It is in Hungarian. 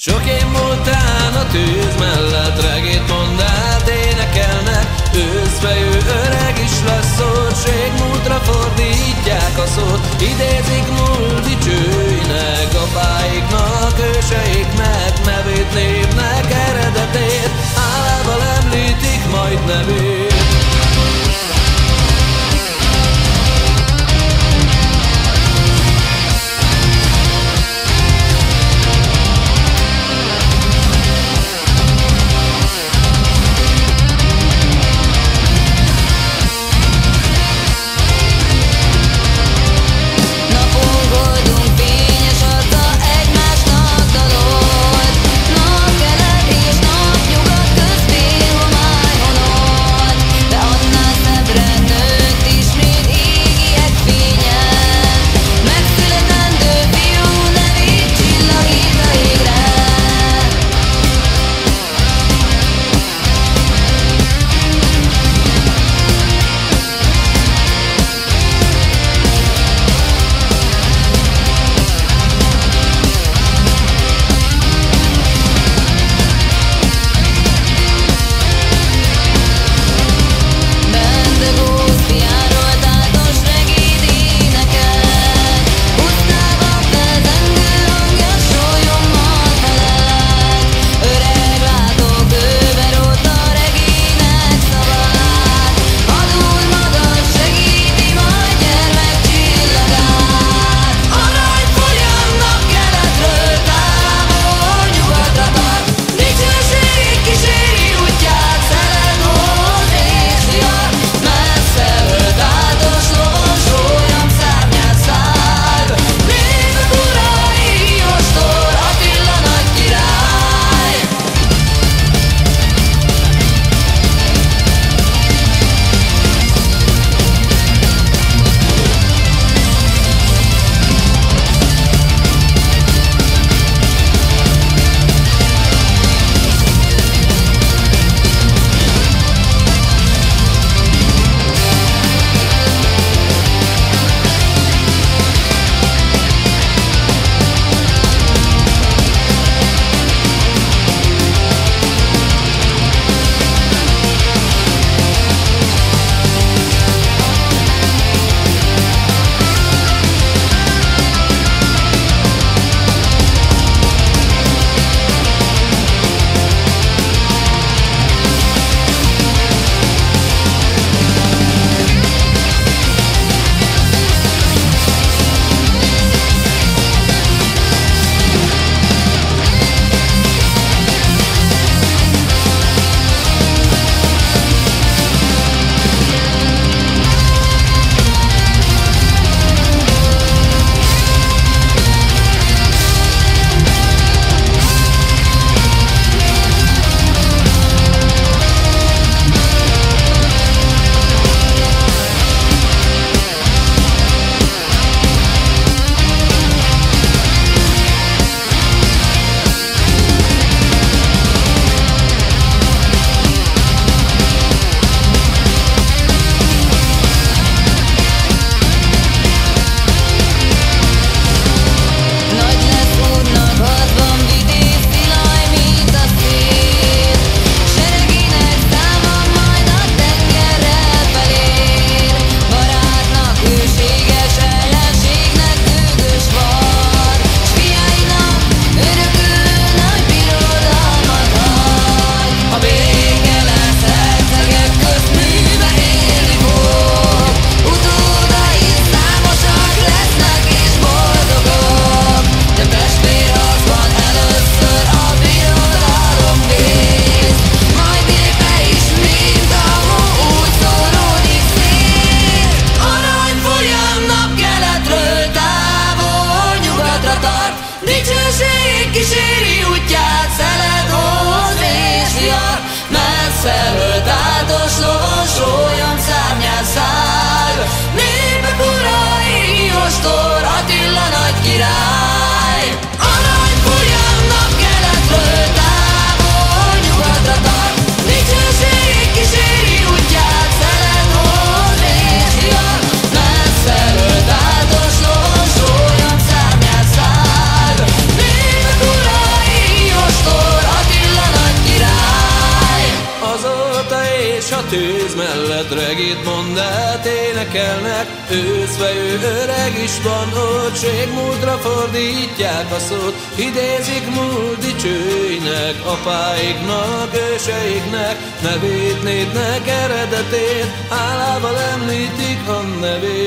Sok év múltán a tűz mellett regét mondát énekelnek. Őszfejű öreg is lesz szót, múltra fordítják a szót. Idézik múlt dicsőinek, apáiknak, őseiknek, nevét, népnek, eredetét. Hálával említik majd nevét. Napkelet és napnyugat közben homály honol. tűz mellett regét mondát énekelnek. Őszve ő öreg is van, ott régmúltra fordítják a szót. Idézik múlt dicsőinek, apáiknak, őseiknek, nevét, népnek, eredetét, hálával említik a nevét.